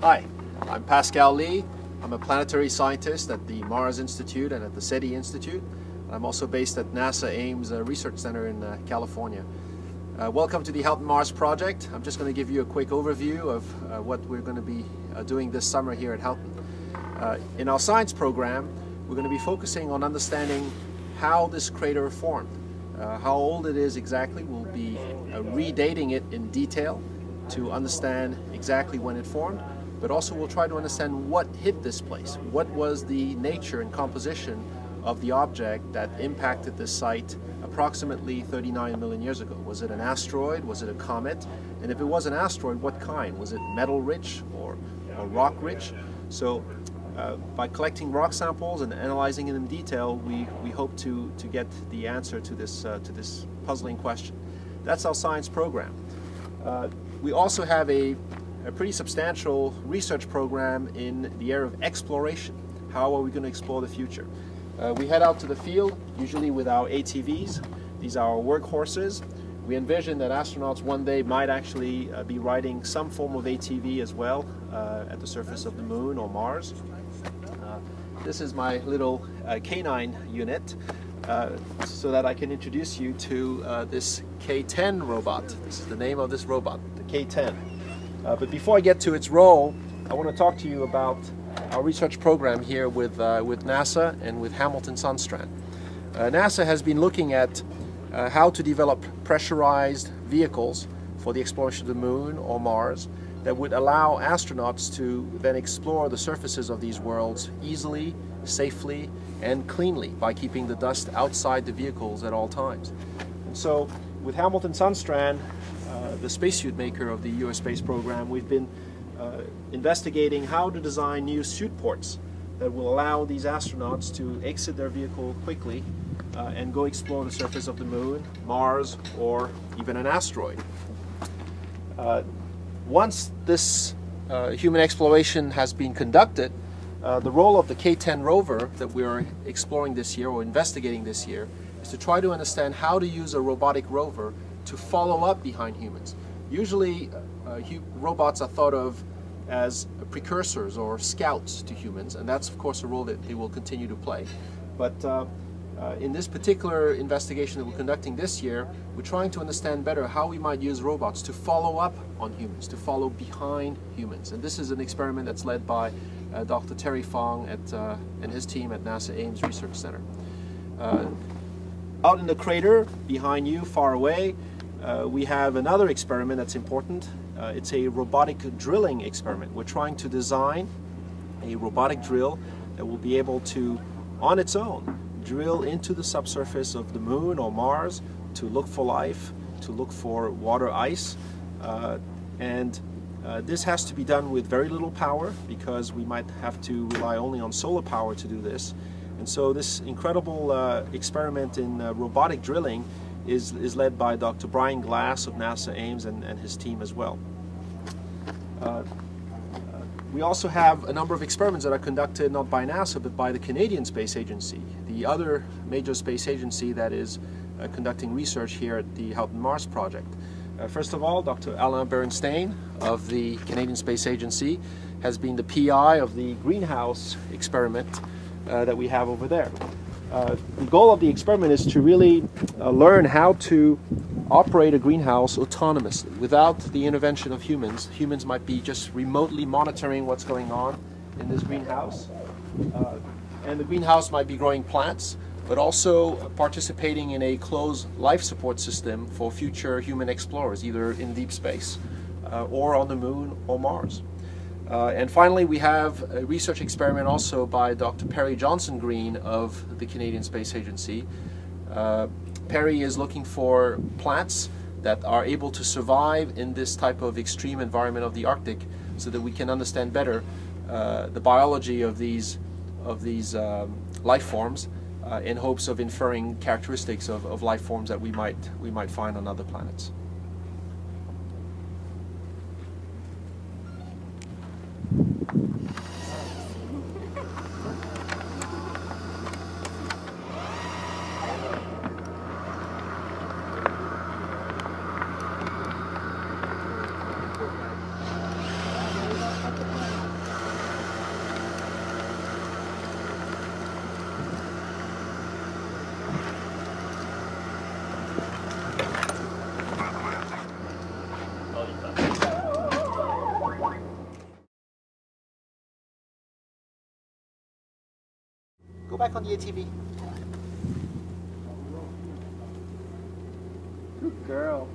Hi, I'm Pascal Lee. I'm a planetary scientist at the Mars Institute and at the SETI Institute. I'm also based at NASA Ames Research Center in California. Welcome to the Haughton-Mars Project. I'm just going to give you a quick overview of what we're going to be doing this summer here at Haughton. In our science program, we're going to be focusing on understanding how this crater formed. How old it is exactly, we'll be redating it in detail to understand exactly when it formed, but also we'll try to understand what hit this place. What was the nature and composition of the object that impacted this site approximately 39 million years ago? Was it an asteroid? Was it a comet? And if it was an asteroid, what kind? Was it metal-rich or rock-rich? So by collecting rock samples and analyzing them in detail, we hope to get the answer to this puzzling question. That's our science program. We also have a pretty substantial research program in the area of exploration. How are we going to explore the future? We head out to the field, usually with our ATVs. These are our workhorses. We envision that astronauts one day might actually be riding some form of ATV as well at the surface of the Moon or Mars. This is my little canine unit so that I can introduce you to this K-10 robot. This is the name of this robot, the K-10. But before I get to its role, I want to talk to you about our research program here with NASA and with Hamilton Sunstrand. NASA has been looking at how to develop pressurized vehicles for the exploration of the Moon or Mars that would allow astronauts to then explore the surfaces of these worlds easily, safely, and cleanly by keeping the dust outside the vehicles at all times. And so with Hamilton Sunstrand, the spacesuit maker of the U.S. space program, we've been investigating how to design new suit ports that will allow these astronauts to exit their vehicle quickly and go explore the surface of the Moon, Mars, or even an asteroid. Once this human exploration has been conducted, the role of the K-10 rover that we are exploring this year or investigating this year is to try to understand how to use a robotic rover to follow up behind humans. Usually, robots are thought of as precursors or scouts to humans, and that's of course a role that they will continue to play. But in this particular investigation that we're conducting this year, we're trying to understand better how we might use robots to follow up on humans, to follow behind humans. And this is an experiment that's led by Dr. Terry Fong and his team at NASA Ames Research Center. Out in the crater, behind you, far away, we have another experiment that's important. It's a robotic drilling experiment. We're trying to design a robotic drill that will be able to, on its own, drill into the subsurface of the Moon or Mars to look for life, to look for water ice. This has to be done with very little power because we might have to rely only on solar power to do this. And so this incredible experiment in robotic drilling is led by Dr. Brian Glass of NASA Ames and his team as well. We also have a number of experiments that are conducted not by NASA but by the Canadian Space Agency, the other major space agency that is conducting research here at the Haughton-Mars Project. First of all, Dr. Alain Berenstain of the Canadian Space Agency has been the PI of the greenhouse experiment that we have over there. The goal of the experiment is to really learn how to operate a greenhouse autonomously. Without the intervention of humans, humans might be just remotely monitoring what's going on in this greenhouse. And the greenhouse might be growing plants, but also participating in a closed life support system for future human explorers, either in deep space or on the Moon or Mars. And finally, we have a research experiment also by Dr. Perry Johnson-Green of the Canadian Space Agency. Perry is looking for plants that are able to survive in this type of extreme environment of the Arctic so that we can understand better the biology of these life forms in hopes of inferring characteristics of life forms that we might find on other planets. Go back on the ATV. Good girl.